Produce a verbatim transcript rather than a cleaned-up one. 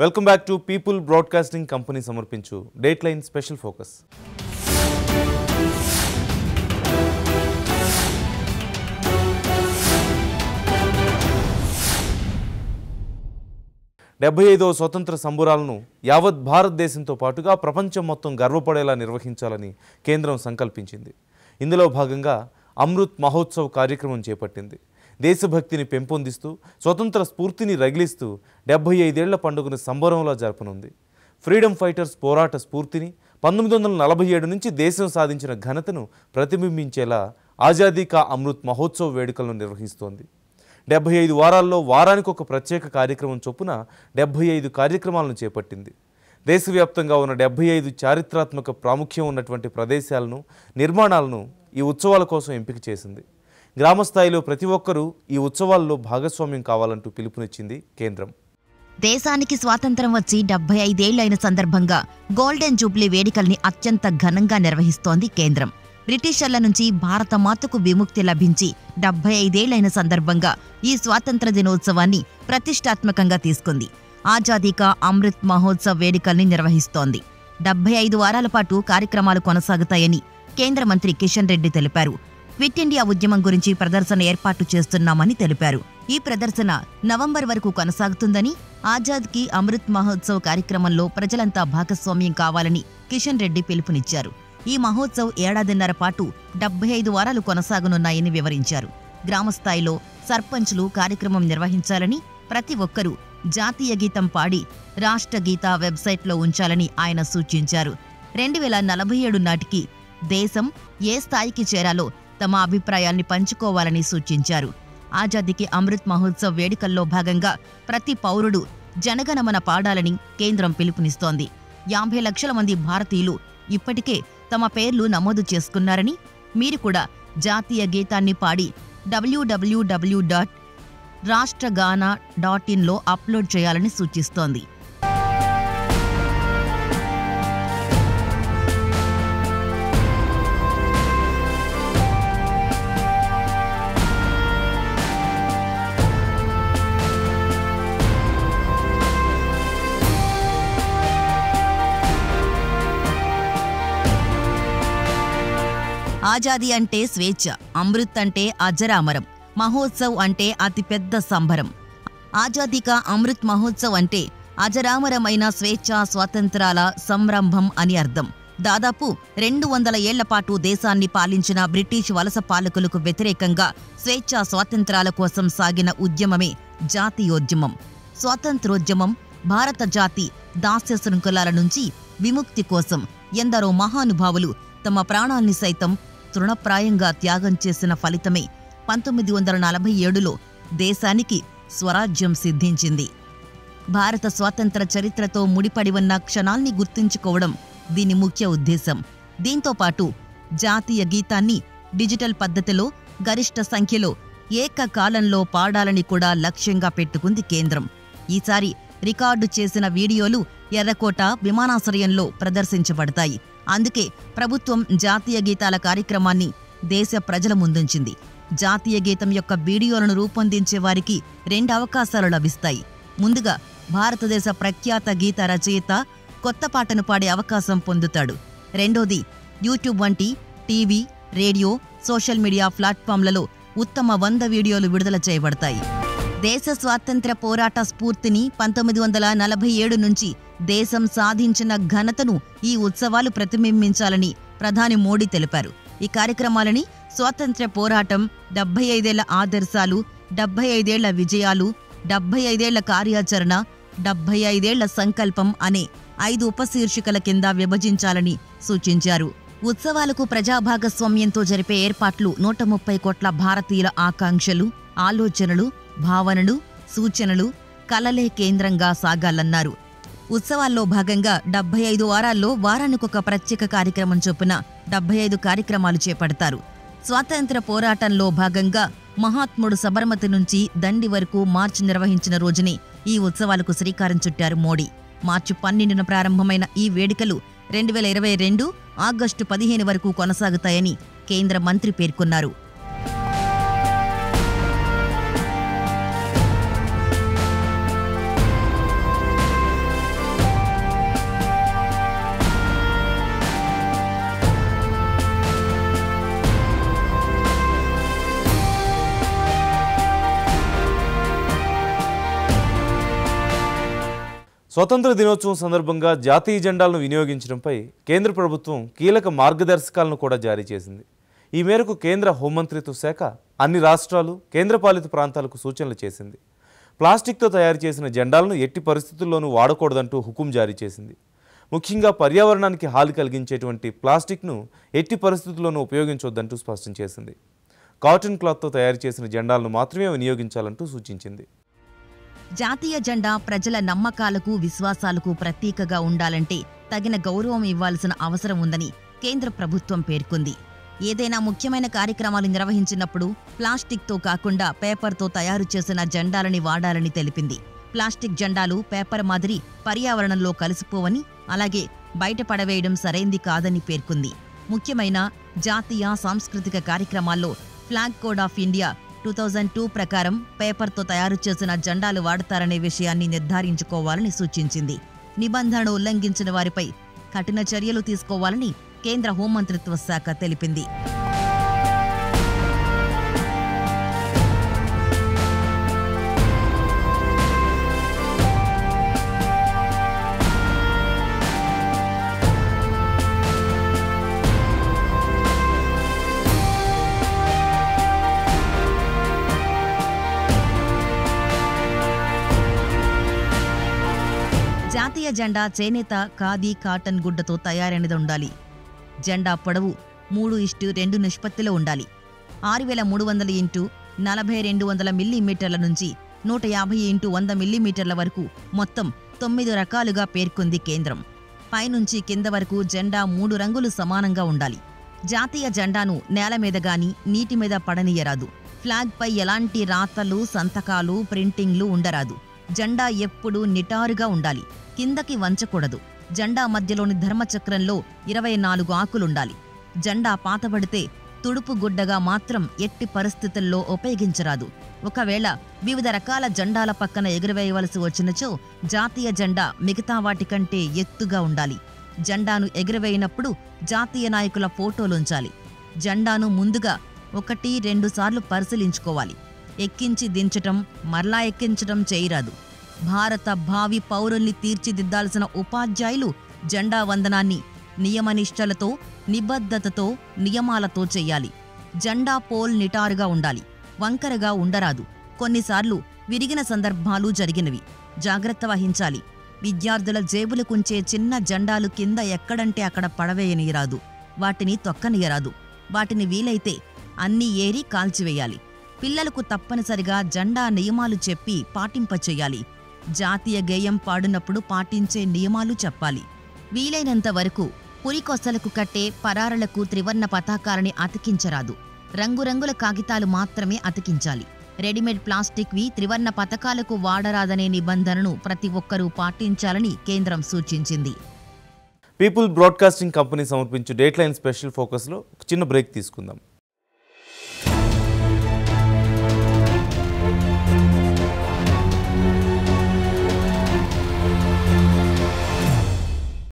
Welcome back to people broadcasting company సమర్పించు date line special focus. డెబ్బై ఐదవ స్వతంత్ర సంబరాలను యావత్ భారతదేశంతో పాటుగా ప్రపంచం మొత్తం గర్వపడేలా నిర్వహించాలని కేంద్రం సంకల్పించింది. ఇందులో భాగంగా అమృత్ మహోత్సవ్ కార్యక్రమం చేపట్టింది. దేశభక్తిని పెంపొందిస్తూ స్వతంత్ర స్ఫూర్తిని రగిలిస్తూ డెబ్బై ఐదేళ్ల పండుగను సంబరంలో జరపనుంది. ఫ్రీడమ్ ఫైటర్స్ పోరాట స్ఫూర్తిని పంతొమ్మిది వందల నలభై ఏడు నుంచి దేశం సాధించిన ఘనతను ప్రతిబింబించేలా ఆజాదీ కా అమృత్ మహోత్సవ్ వేడుకలను నిర్వహిస్తోంది. డెబ్బై ఐదు వారాల్లో వారానికి ఒక ప్రత్యేక కార్యక్రమం చొప్పున డెబ్బై ఐదు కార్యక్రమాలను చేపట్టింది. దేశవ్యాప్తంగా ఉన్న డెబ్బై ఐదు చారిత్రాత్మక ప్రాముఖ్యం ఉన్నటువంటి ప్రదేశాలను, నిర్మాణాలను ఈ ఉత్సవాల కోసం ఎంపిక చేసింది. గ్రామస్థాయిలో ప్రతి ఒక్కరూ ఈ ఉత్సవాల్లో భాగస్వామ్యం కావాలంటూ పిలుపునిచ్చింది కేంద్రం. దేశానికి స్వాతంత్రం వచ్చి డెబ్బై ఐదేళ్లైన సందర్భంగా గోల్డెన్ జూబ్లీ వేడుకల్ని అత్యంత ఘనంగా నిర్వహిస్తోంది కేంద్రం. బ్రిటిషర్ల నుంచి భారత మాతకు విముక్తి లభించి డెబ్బై ఐదేళ్లైన సందర్భంగా ఈ స్వాతంత్ర దినోత్సవాన్ని ప్రతిష్టాత్మకంగా తీసుకుంది. ఆజాదీ కా అమృత్ మహోత్సవ్ వేడుకల్ని నిర్వహిస్తోంది. డెబ్బై ఐదు వారాల పాటు కార్యక్రమాలు కొనసాగుతాయని కేంద్ర మంత్రి కిషన్ రెడ్డి తెలిపారు. క్విట్ ఇండియా ఉద్యమం గురించి ప్రదర్శన ఏర్పాటు చేస్తున్నామని తెలిపారు. ఈ ప్రదర్శన నవంబర్ వరకు కొనసాగుతుందని, ఆజాద్ కి అమృత్ మహోత్సవ్ కార్యక్రమంలో ప్రజలంతా భాగస్వామ్యం కావాలని కిషన్ రెడ్డి పిలుపునిచ్చారు. ఈ మహోత్సవ్ ఏడాదిన్నర పాటు డెబ్బై ఐదు వారాలు కొనసాగనున్నాయని వివరించారు. గ్రామస్థాయిలో సర్పంచ్లు కార్యక్రమం నిర్వహించాలని, ప్రతి ఒక్కరూ జాతీయ గీతం పాడి రాష్ట్ర గీత వెబ్సైట్లో ఉంచాలని ఆయన సూచించారు. రెండు వేల నలభై ఏడు నాటికి దేశం ఏ స్థాయికి చేరాలో తమ అభిప్రాయాల్ని పంచుకోవాలని సూచించారు. ఆజాదీకి అమృత్ మహోత్సవ్ వేడుకల్లో భాగంగా ప్రతి పౌరుడు జనగణమన పాడాలని కేంద్రం పిలుపునిస్తోంది. యాభై లక్షల మంది భారతీయులు ఇప్పటికే తమ పేర్లు నమోదు చేసుకున్నారని, మీరు కూడా జాతీయ గీతాన్ని పాడి డబ్ల్యూడబ్ల్యూడబ్ల్యూ డాట్ రాష్ట్ర గానా డాట్ ఇన్లో అప్లోడ్ చేయాలని సూచిస్తోంది. ఆజాదీ అంటే స్వేచ్ఛ, అమృత్ అంటే అజరామరం, మహోత్సవ్ అంటే అతిపెద్ద సంబరం. ఆజాదీ కా అమృత్ మహోత్సవ్ అంటే అజరామరమైన స్వేచ్ఛ స్వాతంత్రాల సంరంభం అని అర్థం. దాదాపు రెండు వందల ఏళ్ల పాటు దేశాన్ని పాలించిన బ్రిటిష్ వలస పాలకులకు వ్యతిరేకంగా స్వేచ్ఛా స్వాతంత్రాల కోసం సాగిన ఉద్యమమే జాతీయోద్యమం. స్వాతంత్రోద్యమం భారత జాతి దాస్య శృంఖలాల నుంచి విముక్తి కోసం ఎందరో మహానుభావులు తమ ప్రాణాల్ని సైతం తృణప్రాయంగా త్యాగం చేసిన ఫలితమే పంతొమ్మిది వందల నలభై ఏడులో దేశానికి స్వరాజ్యం సిద్ధించింది. భారత స్వాతంత్ర చరిత్రతో ముడిపడి ఉన్న క్షణాల్ని గుర్తుంచుకోవడం దీని ముఖ్య ఉద్దేశం. దీంతోపాటు జాతీయ గీతాన్ని డిజిటల్ పద్ధతిలో గరిష్ట సంఖ్యలో ఏకకాలంలో పాడాలని కూడా లక్ష్యంగా పెట్టుకుంది కేంద్రం. ఈసారి రికార్డు చేసిన వీడియోలు ఎర్రకోట విమానాశ్రయంలో ప్రదర్శించబడతాయి. అందుకే ప్రభుత్వం జాతీయ గీతాల కార్యక్రమాన్ని దేశ ప్రజల ముందుంచింది. జాతీయ గీతం యొక్క వీడియోలను రూపొందించే వారికి రెండు అవకాశాలు లభిస్తాయి. ముందుగా భారతదేశ ప్రఖ్యాత గీత రచయిత కొత్త పాటను పాడే అవకాశం పొందుతాడు. రెండోది యూట్యూబ్ వంటి టీవీ, రేడియో, సోషల్ మీడియా ప్లాట్ఫామ్లలో ఉత్తమ వంద వీడియోలు విడుదల చేయబడతాయి. దేశ స్వాతంత్ర పోరాట స్ఫూర్తిని, పంతొమ్మిది వందల నలభై ఏడు నుంచి దేశం సాధించిన ఘనతను ఈ ఉత్సవాలు ప్రతిబింబించాలని ప్రధాని మోడీ తెలిపారు. ఈ కార్యక్రమాలని స్వాతంత్ర పోరాటం, డెబ్బై ఐదేళ్ల ఆదర్శాలు, డెబ్బై ఐదేళ్ల విజయాలు, డెబ్బై ఐదేళ్ల కార్యాచరణ, డెబ్బై ఐదేళ్ల సంకల్పం అనే ఐదు ఉపశీర్షికల కింద విభజించాలని సూచించారు. ఉత్సవాలకు ప్రజాభాగస్వామ్యంతో జరిపే ఏర్పాట్లు నూట ముప్పై కోట్ల భారతీయుల ఆకాంక్షలు, ఆలోచనలు, భావనలు, సూచనలు, కలలే కేంద్రంగా సాగాలన్నారు. ఉత్సవాల్లో భాగంగా డెబ్బై ఐదు వారాల్లో వారానికొక ప్రత్యేక కార్యక్రమం చొప్పున డెబ్బై ఐదు కార్యక్రమాలు చేపడతారు. స్వాతంత్ర పోరాటంలో భాగంగా మహాత్ముడు సబర్మతి నుంచి దండి వరకు మార్చి నిర్వహించిన రోజునే ఈ ఉత్సవాలకు శ్రీకారం చుట్టారు మోడీ. మార్చి పన్నెండున ప్రారంభమైన ఈ వేడుకలు రెండు వేల ఇరవై రెండు ఆగస్టు పదిహేను వరకు కొనసాగుతాయని కేంద్ర మంత్రి పేర్కొన్నారు. స్వతంత్ర దినోత్సవం సందర్భంగా జాతీయ జెండాలను వినియోగించడంపై కేంద్ర ప్రభుత్వం కీలక మార్గదర్శకాలను కూడా జారీ చేసింది। ఈ మేరకు కేంద్ర హోంమంత్రిత్వ శాఖ అన్ని రాష్ట్రాలు కేంద్రపాలిత ప్రాంతాలకు సూచనలు చేసింది। ప్లాస్టిక్ తో తయారు చేసిన జెండాలను ఎట్టి పరిస్థితుల్లోనూ వాడకూడదంటూ హుకుం జారీ చేసింది। ముఖ్యంగా పర్యావరణానికి హాని కలిగించేటువంటి ప్లాస్టిక్ ను ఎట్టి పరిస్థితుల్లోనూ ఉపయోగించొద్దంటూ స్పష్టం చేసింది। కాటన్ క్లాత్ తో తయారు చేసిన జెండాలను మాత్రమే వినియోగించాలంటూ సూచించింది। జాతీయ జెండా ప్రజల నమ్మకాలకు విశ్వాసాలకు ప్రతీకగా ఉండాలంటే తగిన గౌరవం ఇవ్వాల్సిన అవసరం ఉందని కేంద్ర ప్రభుత్వం పేర్కొంది। ఏదైనా ముఖ్యమైన కార్యక్రమాలు నిర్వహించినప్పుడు ప్లాస్టిక్తో కాకుండా పేపర్తో తయారు చేసిన జెండాలని వాడాలని తెలిపింది। ప్లాస్టిక్ జెండాలు పేపర్ మాదిరి పర్యావరణంలో కలిసిపోవని అలాగే బయటపడవేయడం సరైంది కాదని పేర్కొంది। ముఖ్యమైన జాతీయ సాంస్కృతిక కార్యక్రమాల్లో ఫ్లాగ్ కోడ్ ఆఫ్ ఇండియా రెండు వేల రెండు ప్రకారం పేపర్తో తయారు చేసిన జెండాలు వాడతారనే విషయాన్ని నిర్ధారించుకోవాలని సూచించింది। నిబంధనను ఉల్లంఘించిన వారిపై కఠిన చర్యలు తీసుకోవాలని కేంద్ర హోంమంత్రిత్వ శాఖ తెలిపింది। జాతీయ జెండా చేనేత ఖాదీ కాటన్ గుడ్డతో తయారైనది ఉండాలి। జెండా పొడవు మూడు ఇష్టు రెండు నిష్పత్తిలో ఉండాలి। ఆరు వేల మూడు వందల ఇంటూ నలభై రెండు వందల మిల్లీమీటర్ల నుంచి నూట యాభై ఇంటూ వంద మిల్లీమీటర్ల వరకు మొత్తం తొమ్మిది రకాలుగా పేర్కొంది కేంద్రం। పైనుంచి కింద వరకు జెండా మూడు రంగులు సమానంగా ఉండాలి। జాతీయ జెండాను నేల మీద గాని నీటి మీద పడనీయరాదు। ఫ్లాగ్పై ఎలాంటి రాతలు సంతకాలు ప్రింటింగ్లు ఉండరాదు। జెండా ఎప్పుడూ నిటారుగా ఉండాలి, కిందకి వంచకూడదు। జెండా మధ్యలోని ధర్మచక్రంలో ఇరవై నాలుగు ఆకులుండాలి। జెండా పాతబడితే తుడుపు గుడ్డగా మాత్రం ఎట్టి పరిస్థితుల్లో ఉపయోగించరాదు। ఒకవేళ వివిధ రకాల జెండాల పక్కన ఎగురవేయవలసి వచ్చినచో జాతీయ జెండా మిగతా వాటి కంటే ఎత్తుగా ఉండాలి। జెండాను ఎగురవేయినప్పుడు జాతీయ నాయకుల ఫోటోలుంచాలి। జెండాను ముందుగా ఒకటి రెండు సార్లు పరిశీలించుకోవాలి। ఎక్కించి దించటం మరలా ఎక్కించటం చేయరాదు। భారత భావి పౌరుల్ని తీర్చిదిద్దాల్సిన ఉపాధ్యాయులు జెండా వందనాన్ని నియమనిష్టలతో నిబద్ధతతో నియమాలతో చేయాలి। జెండా పోల్ నిటారుగా ఉండాలి, వంకరగా ఉండరాదు। కొన్నిసార్లు విరిగిన సందర్భాలు జరిగినవి, జాగ్రత్త వహించాలి। విద్యార్థుల జేబులు కుంచే చిన్న జెండాలు కింద ఎక్కడంటే అక్కడ పడవేయనీయరాదు, వాటిని తొక్కనీయరాదు। వాటిని వీలైతే అన్నీ ఏరి కాల్చివేయాలి। పిల్లలకు తప్పనిసరిగా జెండా నియమాలు చెప్పి పాటింపచేయాలి। జాతీయ గేయం పాడినప్పుడు పాటించే నియమాలు చెప్పాలి। వీలైనంత వరకు పురికొసలకు కట్టే పరారలకు త్రివర్ణ పతాకాలని అతికించరాదు। రంగురంగుల కాగితాలు మాత్రమే అతికించాలి। రెడీమేడ్ ప్లాస్టిక్వి త్రివర్ణ పతాకాలకు వాడరాదనే నిబంధనను ప్రతి ఒక్కరూ పాటించాలని కేంద్రం సూచించింది। పీపుల్ బ్రాడ్కాస్టింగ్ కంపెనీ సమర్పించు డేట్ లైన్ స్పెషల్ ఫోకస్లో చిన్న బ్రేక్ తీసుకుందాం।